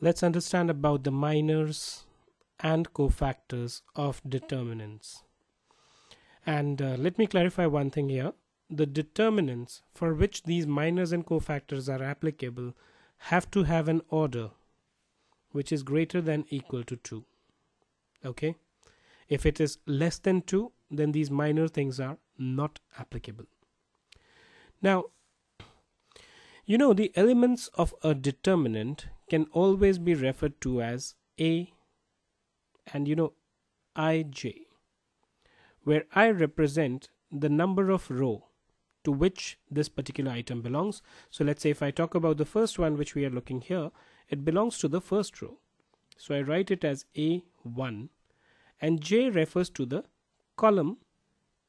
Let's understand about the minors and cofactors of determinants. And let me clarify one thing here. The determinants for which these minors and cofactors are applicable have to have an order which is greater than equal to 2. Okay? If it is less than 2, then these minor things are not applicable. Now, you know, the elements of a determinant can always be referred to as A and, you know, ij, where I represent the number of row to which this particular item belongs. So let's say if I talk about the first one which we are looking here, it belongs to the first row. So I write it as A1, and j refers to the column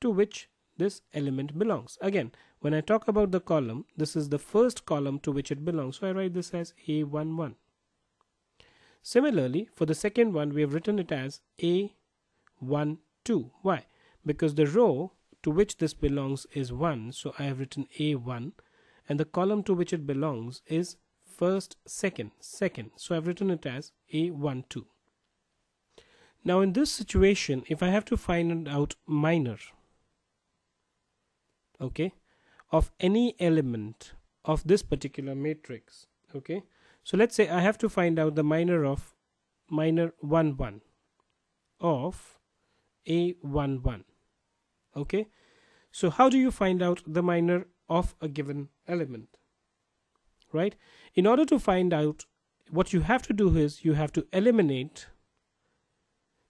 to which this element belongs. Again, when I talk about the column, this is the first column to which it belongs. So I write this as A11. Similarly, for the second one, we have written it as A12. Why? Because the row to which this belongs is 1. So I have written A1, and the column to which it belongs is first, second, second. So I have written it as A12. Now in this situation, if I have to find out minor, okay, of any element of this particular matrix, okay, so let's say I have to find out the minor of minor 1 1 of A11. Okay, so how do you find out the minor of a given element, right? In order to find out, what you have to do is you have to eliminate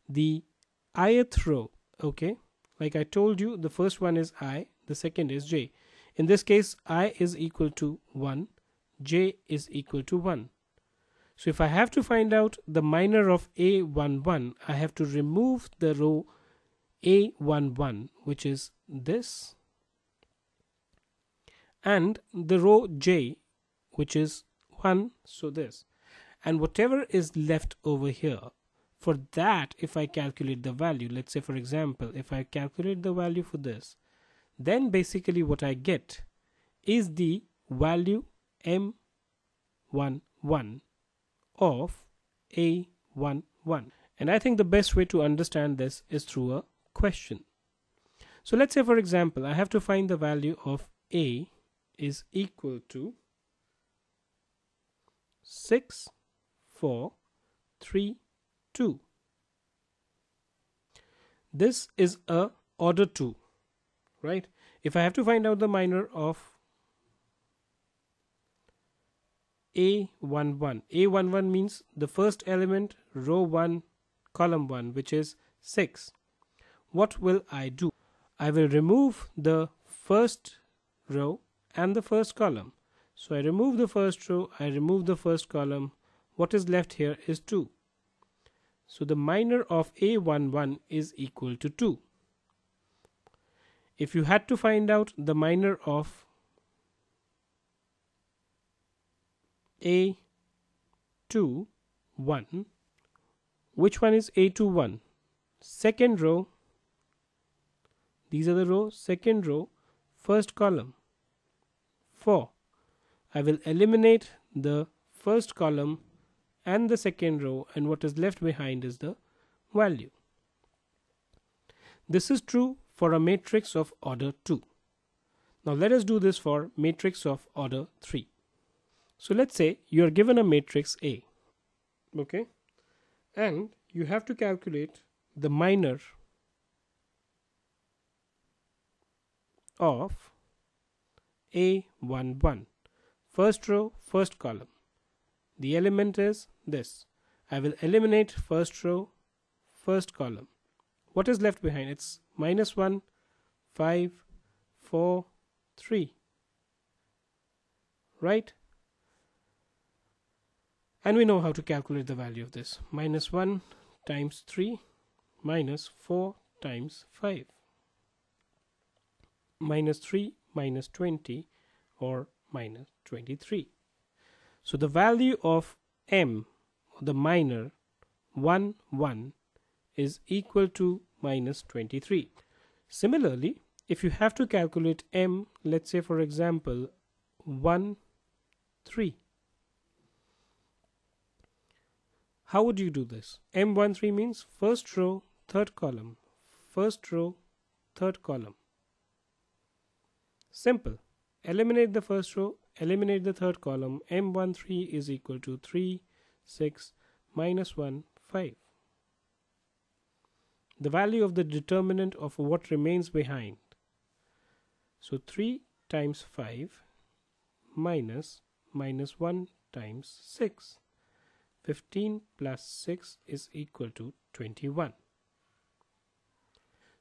the ith row. Okay, like I told you, the first one is I, the second is j. In this case, I is equal to 1, j is equal to 1. So if I have to find out the minor of A11, I have to remove the row A11, which is this, and the row j, which is 1, so this, and whatever is left over here. For that, if I calculate the value, let's say for example, if I calculate the value for this, then basically what I get is the value M11 of A11. And I think the best way to understand this is through a question. So let's say for example, I have to find the value of A is equal to 6, 4, 3, 2. This is a order 2, right? If I have to find out the minor of A11, A11 means the first element, row 1, column 1, which is 6. What will I do? I will remove the first row and the first column. So I remove the first row, I remove the first column. What is left here is 2. So the minor of A11 is equal to 2. If you had to find out the minor of A21, which one is A21? Second row, these are the rows, second row, first column, 4. I will eliminate the first column and the second row, and what is left behind is the value. This is true for a matrix of order 2. Now let us do this for matrix of order 3. So let's say you are given a matrix A, okay, and you have to calculate the minor of A11, first row, first column. The element is this. I will eliminate first row, first column. What is left behind? It's minus 1, 5, 4, 3, right? And we know how to calculate the value of this. Minus 1 times 3 minus 4 times 5 minus 3 minus 20 or minus 23. So the value of M, the minor 1, 1 is equal to minus 23. Similarly, if you have to calculate M, let's say for example 1, 3. How would you do this? M13 means first row, third column. First row, third column. Simple. Eliminate the first row, eliminate the third column. M13 is equal to 3, 6, minus 1, 5. The value of the determinant of what remains behind. So 3 times 5 minus minus 1 times 6. 15 plus 6 is equal to 21.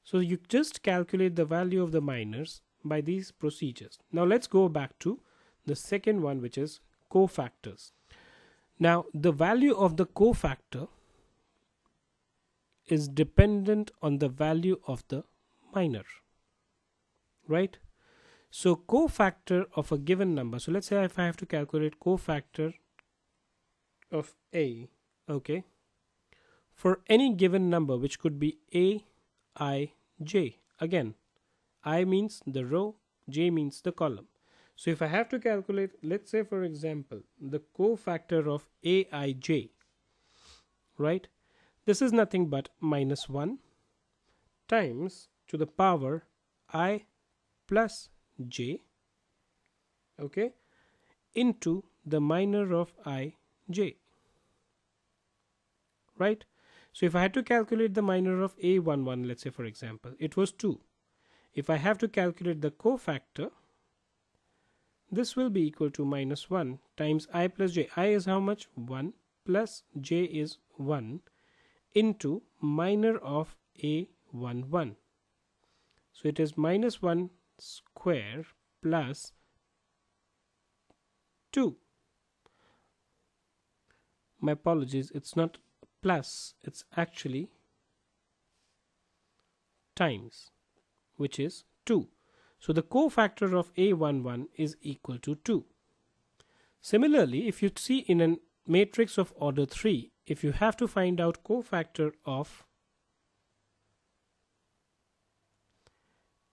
So you just calculate the value of the minors by these procedures. Now let's go back to the second one, which is cofactors. Now the value of the cofactor is dependent on the value of the minor, right? So cofactor of a given number, so let's say if I have to calculate cofactor of A, okay, for any given number which could be A, I, J. Again, I means the row, J means the column. So if I have to calculate, let's say for example, the cofactor of Aij, right? This is nothing but minus 1 times to the power I plus j, okay, into the minor of Ij, right? So if I had to calculate the minor of A11, let's say for example, it was 2. If I have to calculate the cofactor, this will be equal to minus 1 times I plus j. I is how much? 1 plus j is 1 into minor of A11. So it is minus 1 square plus 2. My apologies, it's not plus, it's actually times, which is 2. So the cofactor of A11 is equal to 2. Similarly, if you see in a matrix of order 3, if you have to find out cofactor of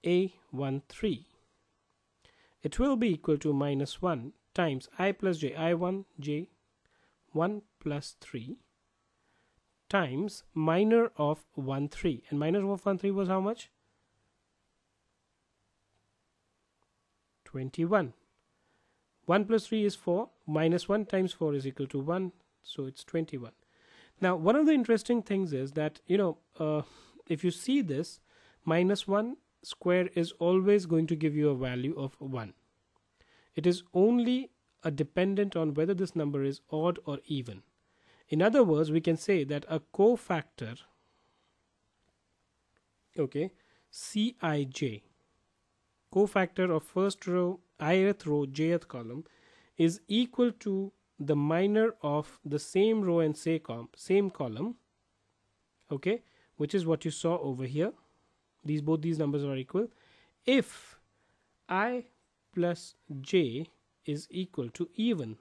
A13, it will be equal to minus 1 times I plus j, I1, j, 1 plus 3 times minor of 13, and minor of 13 was how much? 21. 1 plus 3 is 4, minus 1 times 4 is equal to 1, so it's 21. Now one of the interesting things is that, you know, if you see this, minus 1 square is always going to give you a value of 1. It is only a dependent on whether this number is odd or even. In other words, we can say that a cofactor, okay, Cij, cofactor of first row, ith row, jth column, is equal to the minor of the same row and same column, okay, which is what you saw over here. Both these numbers are equal if I plus j is equal to even,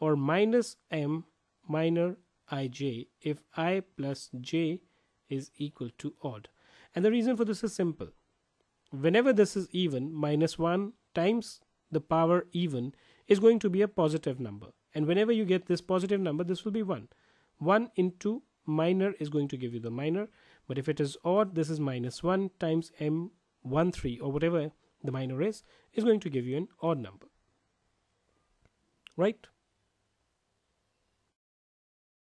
or minus m minor ij if I plus j is equal to odd. And the reason for this is simple. Whenever this is even, minus 1 times the power even is going to be a positive number, and whenever you get this positive number, this will be 1. 1 into minor is going to give you the minor, but if it is odd, this is minus 1 times M13 or whatever the minor is going to give you an odd number, right?